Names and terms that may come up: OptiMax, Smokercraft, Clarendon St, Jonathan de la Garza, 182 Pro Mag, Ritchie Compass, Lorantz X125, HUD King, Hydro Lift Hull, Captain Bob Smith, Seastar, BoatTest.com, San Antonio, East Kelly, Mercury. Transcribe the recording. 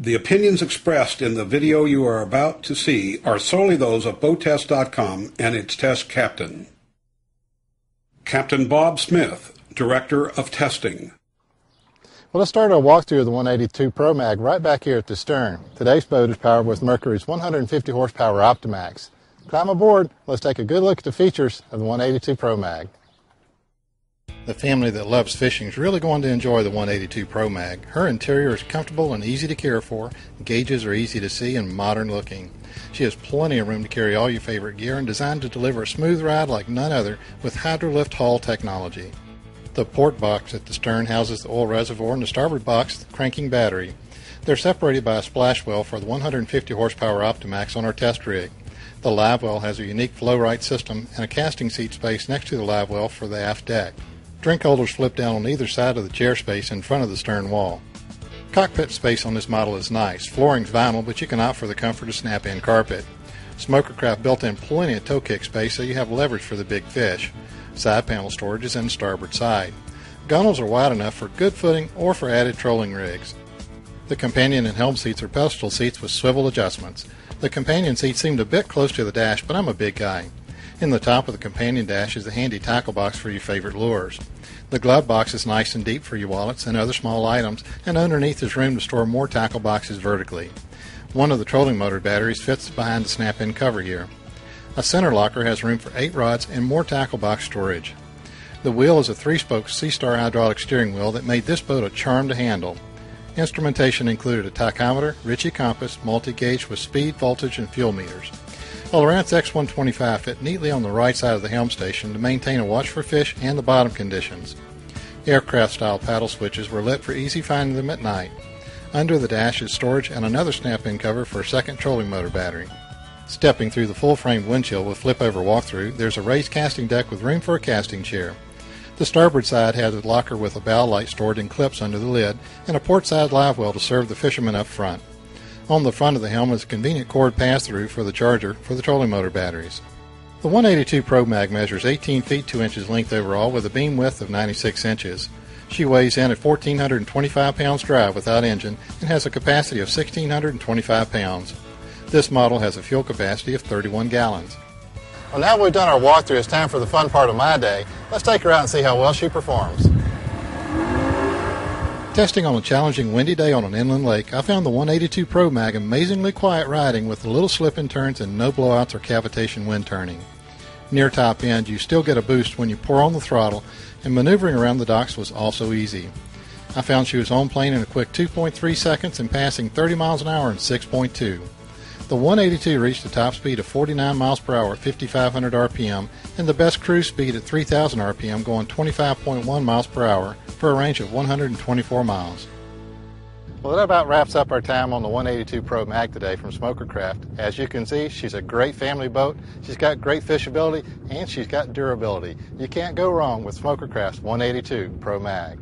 The opinions expressed in the video you are about to see are solely those of BoatTest.com and its test captain. Captain Bob Smith, Director of Testing. Well, let's start our walkthrough of the 182 Pro Mag right back here at the stern. Today's boat is powered with Mercury's 150 horsepower OptiMax. Climb aboard, let's take a good look at the features of the 182 Pro Mag. The family that loves fishing is really going to enjoy the 182 Pro Mag. Her interior is comfortable and easy to care for, gauges are easy to see and modern looking. She has plenty of room to carry all your favorite gear and designed to deliver a smooth ride like none other with Hydro Lift Hull technology. The port box at the stern houses the oil reservoir and the starboard box the cranking battery. They're separated by a splash well for the 150 horsepower OptiMax on our test rig. The live well has a unique flow right system and a casting seat space next to the live well for the aft deck. Drink holders flip down on either side of the chair space in front of the stern wall. Cockpit space on this model is nice. Flooring's vinyl, but you can opt for the comfort of snap-in carpet. Smokercraft built in plenty of toe kick space so you have leverage for the big fish. Side panel storage is in the starboard side. Gunnels are wide enough for good footing or for added trolling rigs. The companion and helm seats are pedestal seats with swivel adjustments. The companion seat seemed a bit close to the dash, but I'm a big guy. In the top of the companion dash is a handy tackle box for your favorite lures. The glove box is nice and deep for your wallets and other small items, and underneath is room to store more tackle boxes vertically. One of the trolling motor batteries fits behind the snap-in cover here. A center locker has room for 8 rods and more tackle box storage. The wheel is a 3-spoke Seastar hydraulic steering wheel that made this boat a charm to handle. Instrumentation included a tachometer, Ritchie Compass, multi-gauge with speed, voltage, and fuel meters. A Lorantz X125 fit neatly on the right side of the helm station to maintain a watch for fish and the bottom conditions. Aircraft-style paddle switches were lit for easy finding them at night. Under the dash is storage and another snap-in cover for a second trolling motor battery. Stepping through the full-frame windshield with flip-over walkthrough, there's a raised casting deck with room for a casting chair. The starboard side has a locker with a bow light stored in clips under the lid and a port-side live well to serve the fishermen up front. On the front of the helm is a convenient cord pass-through for the charger for the trolling motor batteries. The 182 Pro Mag measures 18 feet 2 inches length overall with a beam width of 96 inches. She weighs in at 1,425 pounds dry without engine and has a capacity of 1,625 pounds. This model has a fuel capacity of 31 gallons. Well, now we've done our walkthrough, it's time for the fun part of my day. Let's take her out and see how well she performs. Testing on a challenging windy day on an inland lake, I found the 182 Pro Mag amazingly quiet riding with little slip and turns and no blowouts or cavitation wind turning. Near top end, you still get a boost when you pour on the throttle, and maneuvering around the docks was also easy. I found she was on plane in a quick 2.3 seconds and passing 30 miles an hour in 6.2. The 182 reached a top speed of 49 miles per hour at 5,500 RPM and the best cruise speed at 3,000 RPM going 25.1 miles per hour for a range of 124 miles. Well, that about wraps up our time on the 182 Pro Mag today from Smokercraft. As you can see, she's a great family boat, she's got great fishability, and she's got durability. You can't go wrong with Smokercraft's 182 Pro Mag.